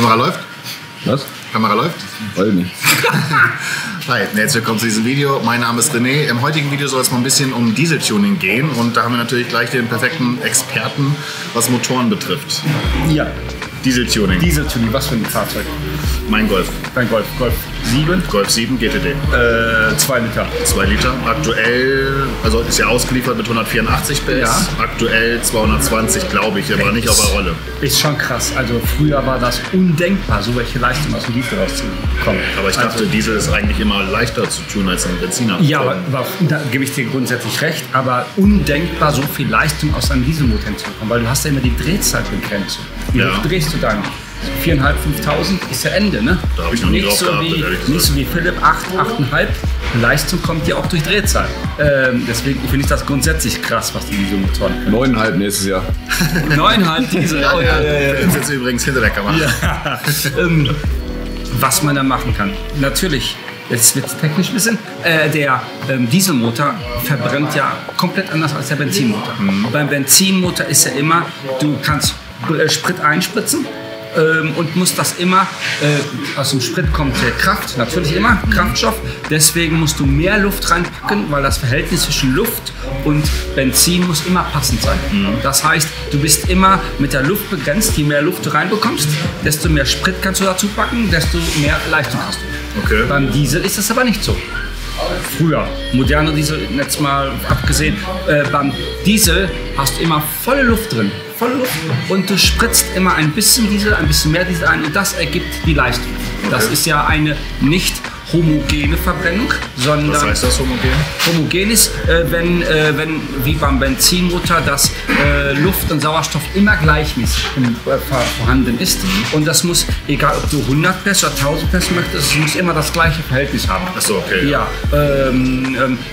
Kamera läuft? Was? Kamera läuft? Weiß nicht. Hi, herzlich willkommen zu diesem Video. Mein Name ist René. Im heutigen Video soll es mal ein bisschen um Dieseltuning gehen und da haben wir natürlich gleich den perfekten Experten, was Motoren betrifft. Ja. Dieseltuning. Dieseltuning, was für ein Fahrzeug? Mein Golf. Dein Golf. Golf 7? Golf 7 GTD. 2 Liter. 2 Liter. Aktuell, also ist ja ausgeliefert mit 184 PS. Ja. Aktuell 220, glaube ich, aber nicht auf der Rolle. Ist schon krass. Also früher war das undenkbar, so welche Leistung aus dem Diesel rauszukommen. Aber ich dachte, also, Diesel ist eigentlich immer leichter zu tun als ein Benziner. Ja, aber da gebe ich dir grundsätzlich recht, aber undenkbar, so viel Leistung aus einem Dieselmotor hinzukommen, weil du hast ja immer die Drehzeitbegrenzung. Wie hoch drehst du dann? 4.500, 5.000 ist ja Ende, ne? Da habe ich noch nie drauf gehabt. Nicht so wie Philipp, 8, 8,5. Leistung kommt ja auch durch Drehzahl. Deswegen finde ich das grundsätzlich krass, was die Dieselmotoren können. 9,5 nächstes Jahr. 9,5 Diesel. Oh, ja. Philipp sitzt übrigens hinter der Kamera. Ja. Was man da machen kann. Natürlich, jetzt wird es technisch ein bisschen, der Dieselmotor verbrennt ja komplett anders als der Benzinmotor. Mhm. Beim Benzinmotor ist ja immer, du kannst Sprit einspritzen und muss das immer, aus dem Sprit kommt Kraft, natürlich immer, Kraftstoff, deswegen musst du mehr Luft reinpacken, weil das Verhältnis zwischen Luft und Benzin muss immer passend sein. Mhm. Das heißt, du bist immer mit der Luft begrenzt, je mehr Luft du reinbekommst, desto mehr Sprit kannst du dazu packen, desto mehr Leistung hast du. Okay. Beim Diesel ist das aber nicht so. Früher, moderne Diesel, jetzt mal abgesehen, beim Diesel hast du immer volle Luft drin. Und du spritzt immer ein bisschen Diesel, ein bisschen mehr Diesel ein und das ergibt die Leistung. Okay. Das ist ja eine nicht homogene Verbrennung, sondern... Was heißt das homogen? Homogen ist, wenn wie beim Benzinmotor, dass Luft und Sauerstoff immer gleichmäßig vorhanden ist. Und das muss, egal ob du 100 PS oder 1000 PS möchtest, es muss immer das gleiche Verhältnis haben. Achso, okay. Ja,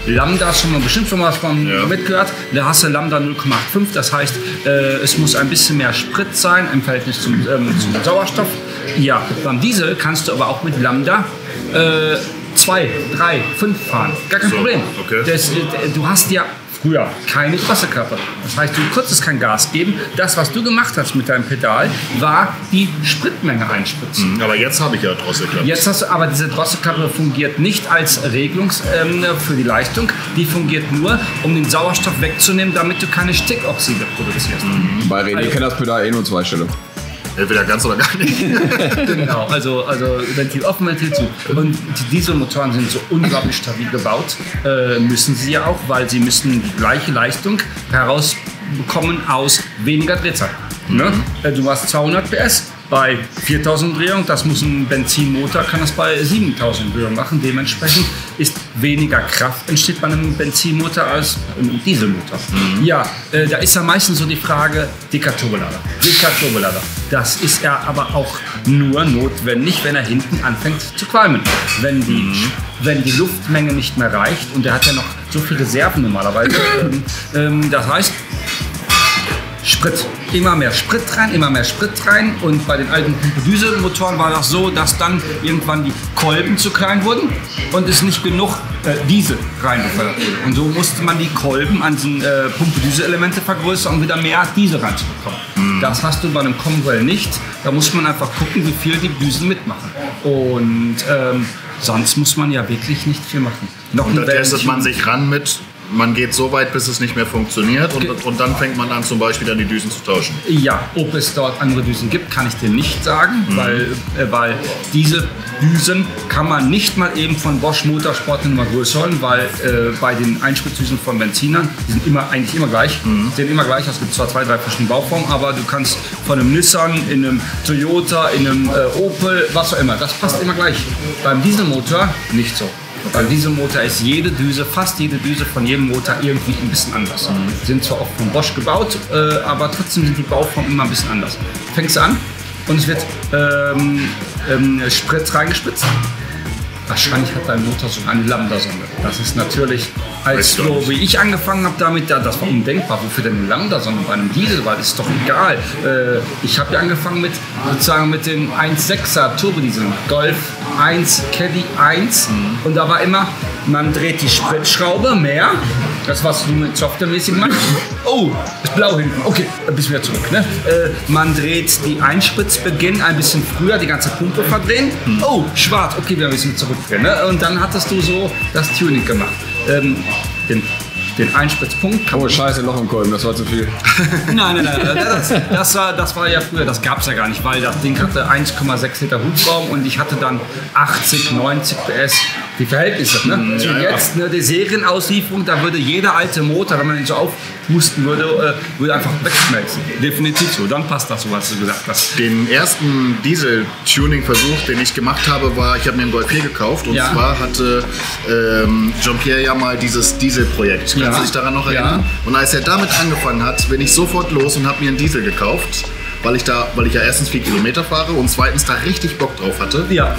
Lambda hast du mal bestimmt schon mal von mitgehört. Da hast du Lambda 0,85, das heißt, es muss ein bisschen mehr Sprit sein im Verhältnis zum Sauerstoff. Ja, beim Diesel kannst du aber auch mit Lambda 2, 3, 5 fahren. Gar kein Problem. Okay. Du hast ja früher keine Drosselklappe. Das heißt, du konntest kein Gas geben. Das, was du gemacht hast mit deinem Pedal, war die Spritmenge einspritzen. Aber jetzt habe ich ja Drosselklappe. Jetzt hast du, aber diese Drosselklappe fungiert nicht als Regelung für die Leistung. Die fungiert nur, um den Sauerstoff wegzunehmen, damit du keine Stickoxide produzierst. Mhm. Bei René kennt das Pedal eh nur zwei Stellen. Entweder ganz oder gar nicht. Genau, also Ventil offen, Ventil zu. Und die Dieselmotoren sind so unglaublich stabil gebaut, müssen sie ja auch, weil sie müssen die gleiche Leistung herausbekommen aus weniger Drehzahl. Ne? Mhm. Du hast 200 PS bei 4000 Drehungen, das muss ein Benzinmotor, kann das bei 7000 Drehungen machen. Dementsprechend ist weniger Kraft entsteht bei einem Benzinmotor als einem Dieselmotor. Mhm. Ja, da ist ja meistens so die Frage, dicker Turbolader, dicker Turbolader. Das ist ja aber auch nur notwendig, wenn er hinten anfängt zu qualmen. Wenn die Luftmenge nicht mehr reicht und er hat ja noch so viele Reserven normalerweise, das heißt, Sprit. Immer mehr Sprit rein, immer mehr Sprit rein. Und bei den alten Dieselmotoren war das so, dass dann irgendwann die Kolben zu klein wurden und es nicht genug Diesel reingefördert wurde. Und so musste man die Kolben an den Pumpe-Düse-Elemente vergrößern, um wieder mehr Diesel reinzubekommen. Mhm. Das hast du bei einem Commonwealth nicht. Da muss man einfach gucken, wie viel die Düsen mitmachen. Und sonst muss man ja wirklich nicht viel machen. Noch und da testet man sich ran mit... Man geht so weit, bis es nicht mehr funktioniert und dann fängt man an, zum Beispiel dann die Düsen zu tauschen. Ja, ob es dort andere Düsen gibt, kann ich dir nicht sagen, weil diese Düsen kann man nicht mal eben von Bosch Motorsport eine Nummer größer holen, weil bei den Einspritzdüsen von Benzinern, die sind eigentlich immer gleich, sind immer gleich, es gibt zwar zwei, drei verschiedene Bauformen, aber du kannst von einem Nissan, in einem Toyota, in einem Opel, was auch immer, das passt immer gleich. Beim Dieselmotor nicht so. Bei diesem Motor ist jede Düse, fast jede Düse von jedem Motor irgendwie ein bisschen anders. Die sind zwar oft von Bosch gebaut, aber trotzdem sind die Bauformen immer ein bisschen anders. Fängst du an und es wird Sprit reingespitzt. Wahrscheinlich hat dein Motor so eine Lambda-Sonde. Das ist natürlich, als so, wie ich angefangen habe damit, das war undenkbar. Wofür denn eine Lambda-Sonde bei einem Diesel? Weil das ist doch egal. Ich habe ja angefangen mit, sozusagen mit dem 1.6er Turbodieseln. Golf 1, Caddy 1. Und da war immer, man dreht die Spritschraube mehr das, was du mit softwaremäßig machst. Oh, ist blau hinten. Okay, dann bist du wieder zurück. Ne? Man dreht die Einspritzbeginn ein bisschen früher, die ganze Pumpe verdrehen. Oh, schwarz. Okay, wieder ein bisschen zurückdrehen. Ne? Und dann hattest du so das Tuning gemacht. Den Einspritzpunkt. Oh, scheiße, Loch im Kolben, das war zu viel. Nein. Das war ja früher, das gab es ja gar nicht, weil das Ding hatte 1,6 Liter Hubraum und ich hatte dann 80, 90 PS. Die Verhältnisse, ne? Ja, jetzt, ne, die Serienauslieferung, da würde jeder alte Motor, wenn man ihn so aufhusten würde, würde einfach wegschmelzen. Definitiv so, dann passt das so, was du gesagt hast. Den ersten Diesel-Tuning-Versuch, den ich gemacht habe, war, ich habe mir einen Golf 4 gekauft und zwar hatte Jean-Pierre ja mal dieses Dieselprojekt. Kannst du dich daran noch erinnern? Ja. Und als er damit angefangen hat, bin ich sofort los und habe mir einen Diesel gekauft, weil ich ja erstens 4 Kilometer fahre und zweitens da richtig Bock drauf hatte. Ja.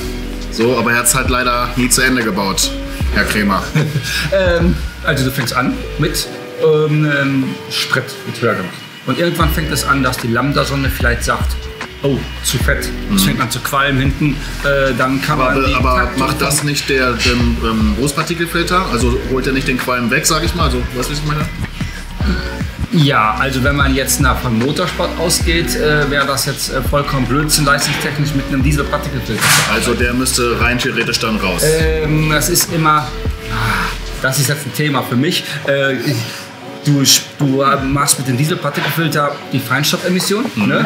So, aber er hat es halt leider nie zu Ende gebaut, Herr Krämer. Also du fängst an mit Sprit mit Hörer gemacht. Und irgendwann fängt es an, dass die Lambda-Sonne vielleicht sagt, oh, zu fett. Das fängt an zu qualmen hinten. Dann kann man aber macht das nicht der Großpartikelfilter? Also holt er nicht den Qualm weg, sage ich mal? Also, was weiß ich meine? Ja, also wenn man jetzt nach von Motorsport ausgeht, wäre das jetzt vollkommen Blödsinn, leistungstechnisch mit einem Dieselpartikelfilter. Also der müsste rein theoretisch dann raus. Das ist immer, das ist jetzt ein Thema für mich. Du machst mit dem Dieselpartikelfilter die Feinstaubemission, ne?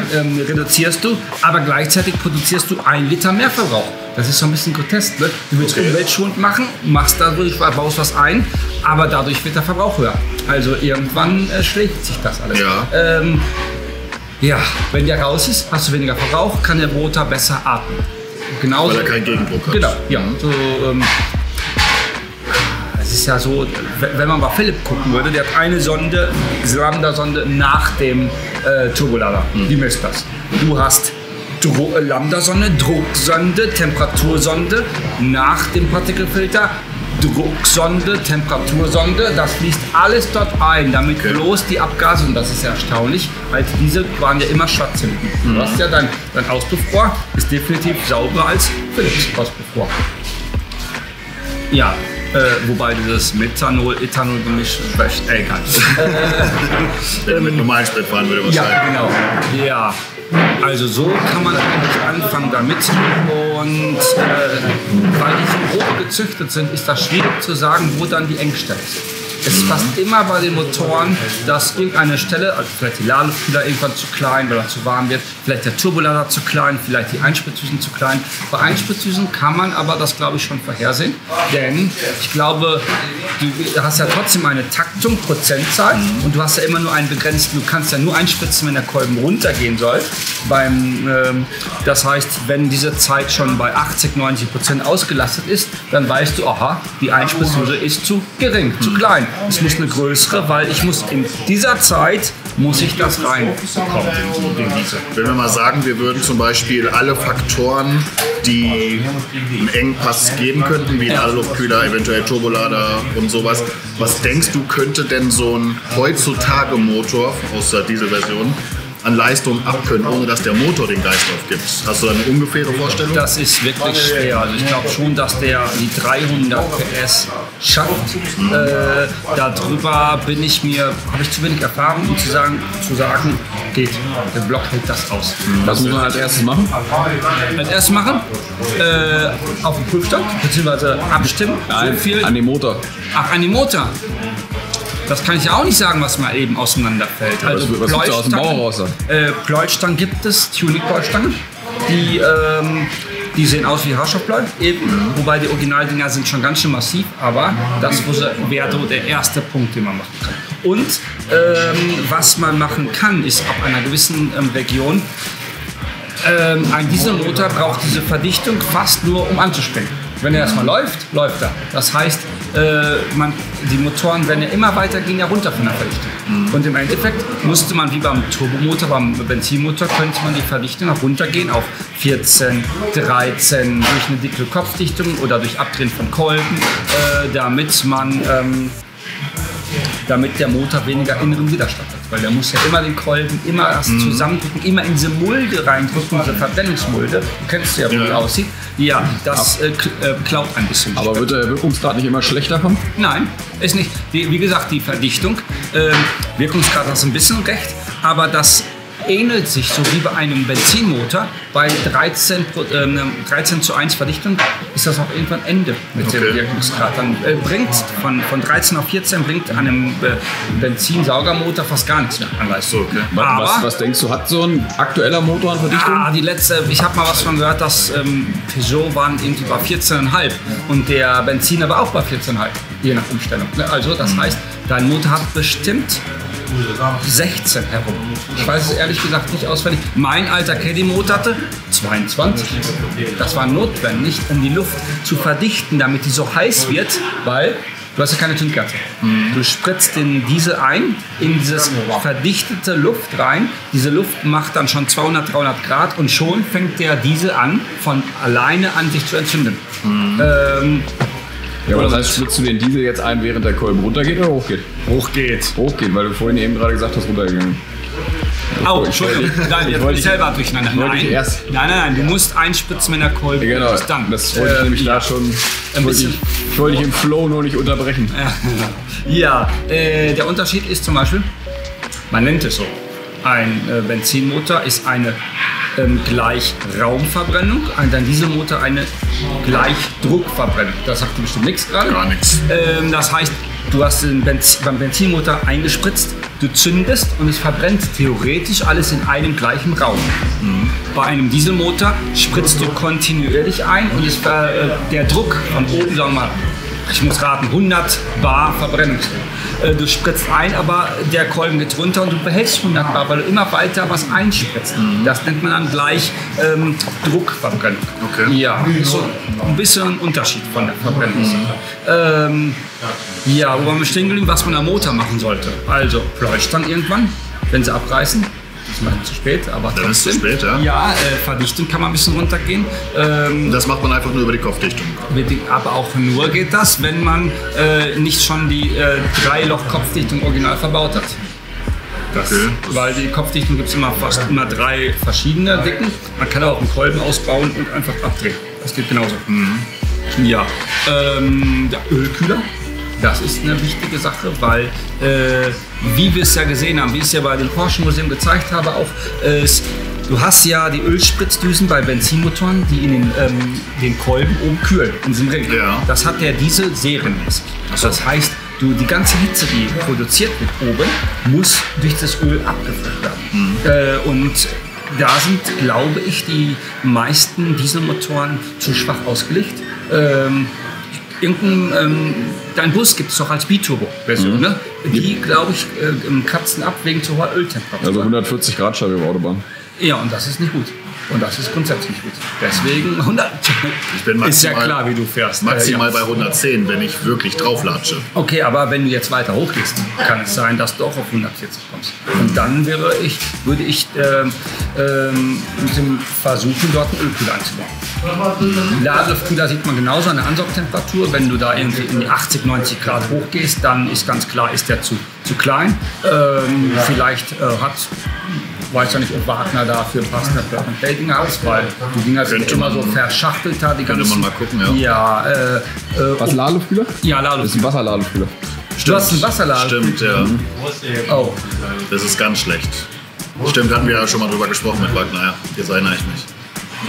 Reduzierst du, aber gleichzeitig produzierst du 1 Liter mehr Verbrauch. Das ist so ein bisschen grotesk. Ne? Du willst umweltschonend machen, machst dadurch, baust was ein, aber dadurch wird der Verbrauch höher. Also irgendwann schlägt sich das alles. Ja. Ja, wenn der raus ist, hast du weniger Verbrauch, kann der Motor besser atmen. Genauso, weil er keinen Gegendruck hat. Genau, ja. So, es ist ja so, wenn man mal Philipp gucken würde, der hat eine Sonde, Lambda-Sonde nach dem Turbolader. Die misst das. Du hast Lambda-Sonde, Drucksonde, Temperatursonde nach dem Partikelfilter. Drucksonde, Temperatursonde, das fließt alles dort ein, damit bloß die Abgase, und das ist ja erstaunlich, weil diese waren ja immer schwarz hinten. Du hast ja dein Auspuffrohr, ist definitiv sauberer als Philipps Auspuffrohr. Ja, wobei dieses Methanol-Ethanol-Gemisch wäscht, egal. Wenn mit normalen Sprit fahren würde, was sagen. Ja, genau. Ja. Also so kann man eigentlich anfangen damit und weil die so hoch gezüchtet sind, ist das schwierig zu sagen, wo dann die Engstelle ist. Es ist fast immer bei den Motoren, dass irgendeine Stelle, also vielleicht die Ladelkühler irgendwann zu klein, weil er zu warm wird, vielleicht der Turbolader zu klein, vielleicht die Einspritzdüsen zu klein. Bei Einspritzdüsen kann man aber das, glaube ich, schon vorhersehen, denn ich glaube, du hast ja trotzdem eine Taktung, Prozentzahl und du hast ja immer nur einen begrenzten, du kannst ja nur einspritzen, wenn der Kolben runtergehen soll. Das heißt, wenn diese Zeit schon bei 80, 90% ausgelastet ist, dann weißt du, aha, die Einspritzdüse ist zu gering, zu klein. Es muss eine größere, weil ich muss in dieser Zeit, muss ich das reinbekommen. Wenn wir mal sagen, wir würden zum Beispiel alle Faktoren, die einen Engpass geben könnten, wie Ladeluftkühler, eventuell Turbolader und sowas. Was denkst du, könnte denn so ein heutzutage Motor aus der Dieselversion an Leistung abkönnen, ohne dass der Motor den Geist aufgibt? Hast du da eine ungefähre Vorstellung? Das ist wirklich schwer. Also ich glaube schon, dass der die 300 PS schafft. Darüber bin ich mir, habe ich zu wenig Erfahrung, um zu sagen, geht. Der Block hält das aus. Was muss man als erstes machen? Als erstes machen? Auf dem Prüfstand, beziehungsweise abstimmen. Nein, so viel. An den Motor. Ach, an den Motor. Das kann ich ja auch nicht sagen, was mal eben auseinanderfällt. Also was gibt's aus dem Bau raus? Pleuschstangen gibt es, Tuning-Pleuschstangen. Die sehen aus wie Haarstoffblei, wobei die Originaldinger sind schon ganz schön massiv, aber das wäre so der erste Punkt, den man machen kann. Und was man machen kann, ist ab einer gewissen Region, ein Dieselmotor braucht diese Verdichtung fast nur, um anzuspringen. Wenn er erstmal läuft, läuft er. Das heißt, die Motoren werden ja immer weiter, gehen ja runter von der Verdichtung. Und im Endeffekt musste man, wie beim Turbomotor, beim Benzinmotor, könnte man die Verdichtung noch runtergehen auf 14, 13 durch eine dicke Kopfdichtung oder durch Abdrehen von Kolben, damit der Motor weniger inneren Widerstand hat. Weil der muss ja immer den Kolben, immer erst zusammendrücken, immer in diese Mulde reindrücken, diese Verbrennungsmulde. Du kennst ja, wie die aussieht. Ja, das klaut ein bisschen. Aber wird der Wirkungsgrad nicht immer schlechter kommen? Nein, ist nicht. Wie gesagt, die Verdichtung, Wirkungsgrad hast du ein bisschen recht, aber das ähnelt sich so wie bei einem Benzinmotor. Bei 13:1 Verdichtung ist das auch irgendwann Ende mit dem Wirkungsgrad. Dann bringt von 13 auf 14 bringt an einem Benzinsaugermotor fast gar nichts mehr an Leistung. Okay. Aber was denkst du, hat so ein aktueller Motor an Verdichtung? Ja, die letzte, ich habe mal was von gehört, dass Peugeot waren irgendwie bei 14,5 und der Benziner war auch bei 14,5, je nach Umstellung. Also das heißt, dein Motor hat bestimmt 16 herum. Ich weiß es ehrlich gesagt nicht auswendig. Mein alter Caddy-Motor hatte 22. Das war notwendig, um die Luft zu verdichten, damit die so heiß wird, weil du hast ja keine Zündkerze. Du spritzt den Diesel ein, in dieses verdichtete Luft rein. Diese Luft macht dann schon 200, 300 Grad und schon fängt der Diesel an, von alleine an sich zu entzünden. Ja, aber das heißt, spritzt du den Diesel jetzt ein, während der Kolben runtergeht oder hochgeht? Hochgeht. Hochgeht, weil du vorhin eben gerade gesagt hast, runtergegangen. Au, Entschuldigung, nein, jetzt bin ich selber durcheinander. Nein, du musst einspritzen, wenn der Kolben ist. Genau, das wollte ich nämlich da schon. Ich wollte dich im Flow nur nicht unterbrechen. Ja, der Unterschied ist zum Beispiel, man nennt es so, ein Benzinmotor ist eine gleich Raumverbrennung, dann Dieselmotor eine gleich Druckverbrennung. Das sagt dir bestimmt nichts gerade. Gar nichts. Das heißt, du hast den beim Benzinmotor eingespritzt, du zündest und es verbrennt theoretisch alles in einem gleichen Raum. Bei einem Dieselmotor spritzt du kontinuierlich ein und der Druck von oben, sagen wir mal, ich muss raten, 100 Bar Verbrennungsdruck. Du spritzt ein, aber der Kolben geht runter und du behältst 100 Bar, weil du immer weiter was einspritzt. Das nennt man dann gleich Druckverbrennung. Okay. Ja, so ein bisschen Unterschied von der Verbrennung. Ja, wo wir stehen geblieben, was man am Motor machen sollte. Also Leuchtern irgendwann, wenn sie abreißen. Das war zu spät, aber trotzdem. Das ist zu spät, ja. Ja, Verdichtung kann man ein bisschen runtergehen. Das macht man einfach nur über die Kopfdichtung. Aber auch nur geht das, wenn man nicht schon die 3-Loch-Kopfdichtung original verbaut hat. Weil die Kopfdichtung gibt es fast immer 3 verschiedene Dicken. Man kann auch einen Kolben ausbauen und einfach abdrehen. Das geht genauso. Ja, der Ölkühler. Das ist eine wichtige Sache, weil, wie wir es ja gesehen haben, wie ich es ja bei dem Porsche Museum gezeigt habe, auch du hast ja die Ölspritzdüsen bei Benzinmotoren, die in den Kolben oben kühlen, in diesem Ring. Ja. Das hat der Diesel serienmäßig. Das heißt, die ganze Hitze, die produziert wird oben, muss durch das Öl abgeführt werden. Und da sind, glaube ich, die meisten Dieselmotoren zu schwach ausgelegt. Dein Bus gibt es doch als Biturbo-Version, ne? Die, glaube ich, katzen ab wegen zu hoher Öltemperatur. Also 140 Grad Scheibe auf Autobahn. Ja, und das ist nicht gut. Und das ist grundsätzlich nicht gut. Deswegen 100. Ich bin maximal, ist ja klar, wie du fährst. Maximal bei 110, wenn ich wirklich drauflatsche. Okay, aber wenn du jetzt weiter hochgehst, kann es sein, dass du auch auf 140 kommst. Und dann würde ich versuchen, dort einen Ölkühler einzubauen. Ladeluftkühler sieht man genauso an der Ansaugtemperatur. Wenn du da irgendwie in die 80, 90 Grad hochgehst, dann ist ganz klar, ist der zu klein. Vielleicht weiß ja nicht, ob Wagner dafür passende Plug and Play Dinger hat, weil die Dinger sind immer so verschachtelt. Könnte man mal gucken, ja. Was, Ladeluftkühler? Ja, Ladeluftkühler. Das ist ein Wasserladeluftkühler. Du hast einen Wasserladeluftkühler? Stimmt, ja. Oh. Das ist ganz schlecht. Stimmt, hatten wir ja schon mal drüber gesprochen mit Wagner, ja. Jetzt erinnere ich mich.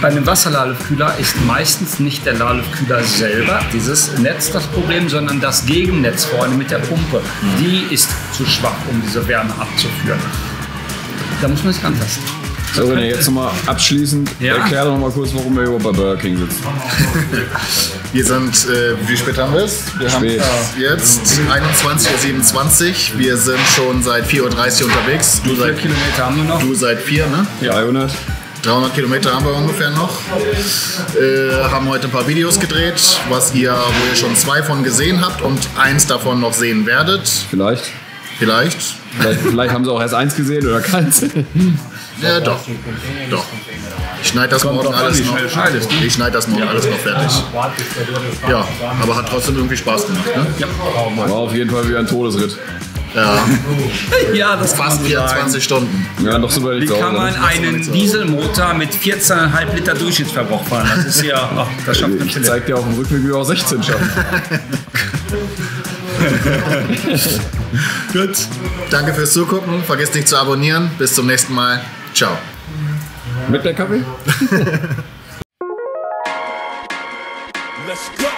Bei einem Wasserladeluftkühler ist meistens nicht der Ladeluftkühler selber, dieses Netz, das Problem, sondern das Gegennetz vorne mit der Pumpe. Die ist zu schwach, um diese Wärme abzuführen. Da muss man sich antasten. So, René, jetzt nochmal abschließend, erklär doch nochmal kurz, warum wir überhaupt bei Burger King sitzen. Wir sind, wie spät haben wir es? Wir haben jetzt 21:27 Uhr. Wir sind schon seit 4:30 Uhr unterwegs. Wie viele Kilometer haben wir noch? Du seit 4, ne? Ja. 300 Kilometer haben wir ungefähr noch. Haben heute ein paar Videos gedreht, wo ihr schon 2 von gesehen habt und 1 davon noch sehen werdet. Vielleicht haben sie auch erst 1 gesehen oder keins. Ja, doch. Ich schneide das morgen alles noch. Ich schneide das morgen alles noch fertig. Ja, aber hat trotzdem irgendwie Spaß gemacht. Ne? Ja. War auf jeden Fall wieder ein Todesritt. Ja, ja, das fast 24 Stunden. Ja, noch so. Wie kann man einen Dieselmotor mit 14,5 Liter Durchschnittsverbrauch fahren? Das ist ja, ach, das schafft man. Ich zeig dir auf dem Rückweg, wie wir auch 16 schaffen. Gut. Danke fürs Zugucken. Vergesst nicht zu abonnieren. Bis zum nächsten Mal. Ciao. Mit der Kaffee? Let's go.